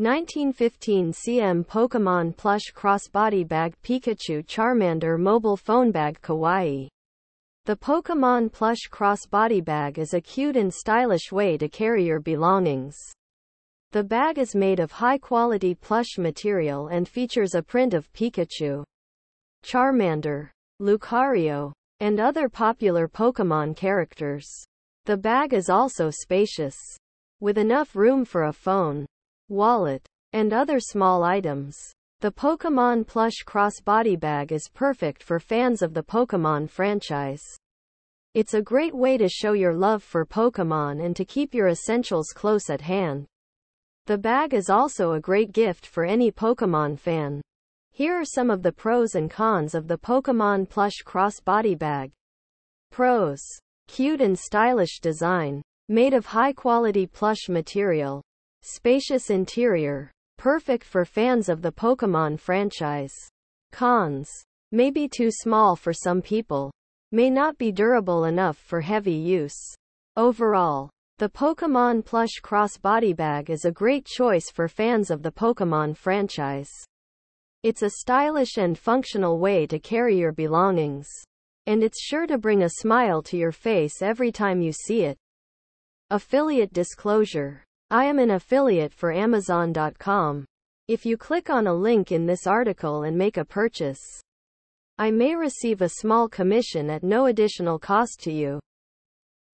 1915 cm Pokemon plush crossbody bag Pikachu Charmander mobile phone bag Kawaii. The Pokemon plush crossbody bag is a cute and stylish way to carry your belongings. The bag is made of high-quality plush material and features a print of Pikachu, Charmander, Lucario, and other popular Pokemon characters. The bag is also spacious, with enough room for a phone, wallet, and other small items. The Pokemon plush crossbody bag is perfect for fans of the Pokemon franchise. It's a great way to show your love for Pokemon and to keep your essentials close at hand. The bag is also a great gift for any Pokemon fan. Here are some of the pros and cons of the Pokemon plush crossbody bag. Pros: cute and stylish design, made of high-quality plush material. Spacious interior, perfect for fans of the Pokemon franchise. Cons: may be too small for some people, may not be durable enough for heavy use. Overall, the Pokemon plush crossbody bag is a great choice for fans of the Pokemon franchise. It's a stylish and functional way to carry your belongings, and it's sure to bring a smile to your face every time you see it. Affiliate disclosure: I am an affiliate for Amazon.com. If you click on a link in this article and make a purchase, I may receive a small commission at no additional cost to you.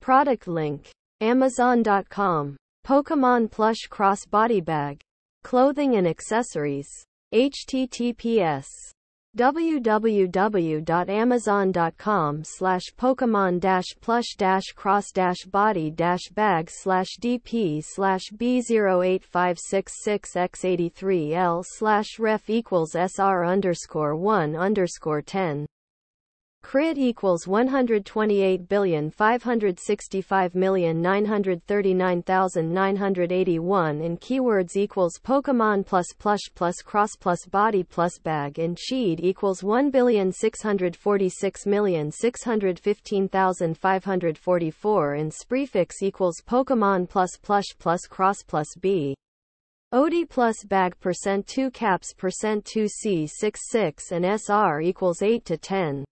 Product link: Amazon.com. Pokemon plush crossbody bag. Clothing and accessories. https://pokemon-plush-cross-body-bag/dp/b08566x83l/ref=sr_1_10. Crit = 128,565,939,981 and keywords = Pokemon plus plush plus cross plus body plus bag and cheat = 1,646,615,544 and prefix = Pokemon plus plush plus cross plus b. OD plus bag %2 caps %2 C66 and SR = 8 to 10.